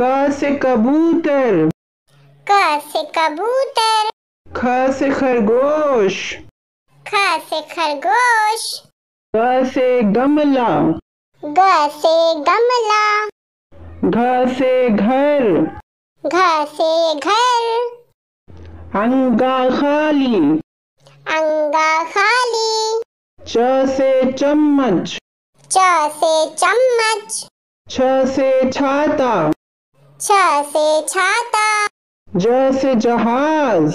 क से कबूतर, क से कबूतर। ख से खरगोश, ख से खरगोश। ग से गमला, ग से गमला। घ से घर, घ से घर। अंगा खाली, अंगा खाली। च से चम्मच, च से चम्मच। छ से छाता, छ से छाता। ज से जहाज,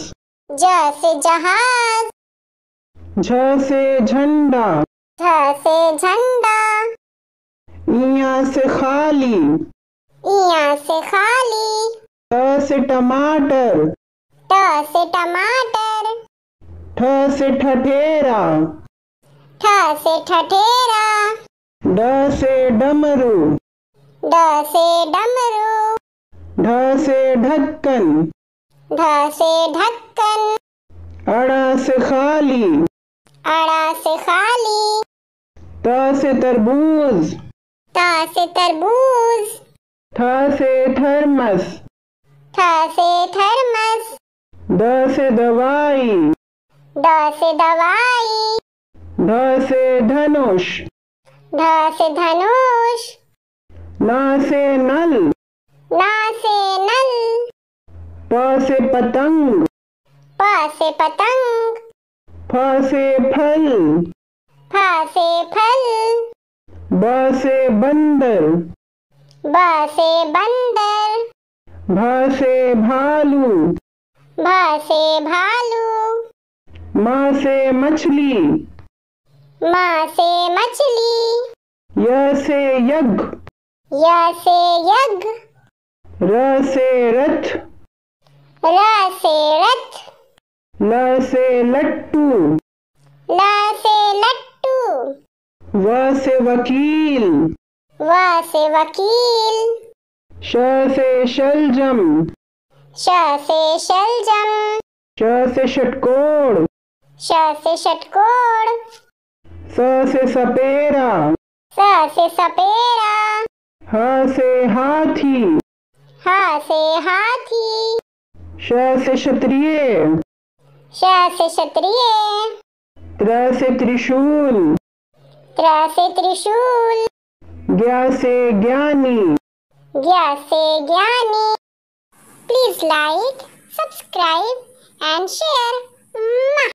ज से जहाज। झ से झंडा, झ से झंडा। इया से खाली, इया से खाली। ट से टमाटर, ट से टमाटर। ठ से ठठेरा, ठ से ठठेरा। ड से डमरू, ड से डमरू। ढ से ढक्कन, ढ से ढक्कन। अड़ा से खाली, अड़ा से खाली। त से तरबूज, त से तरबूज। थ से थर्मस, थ से थर्मस। द से दवाई, द से दवाई। ध से धनुष, ध से धनुष। न से नल, न से नल। प से पतंग, प से पतंग। फ से फल, फ से फल। ब से बंदर, ब से बंदर। भ से भालू, भ से भालू। म से मछली, म से मछली। य से यज्ञ, य से यज्ञ। र से रथ, र से रथ। ल से लट्टू, ल से लट्टू। व से वकील, व से वकील। श से शलजम, श से शलजम। श से षटकोण, श से षटकोण। स से सपेरा, स से सपेरा। ह से हाथी, ह से हाथी। श से क्षत्रिय, श से क्षत्रिय। त्र से त्रिशूल, त्र से त्रिशूल। ज्ञ से ज्ञानी, ज्ञ से ज्ञानी। Please like, subscribe and share.